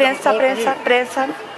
Prensa, prensa, prensa.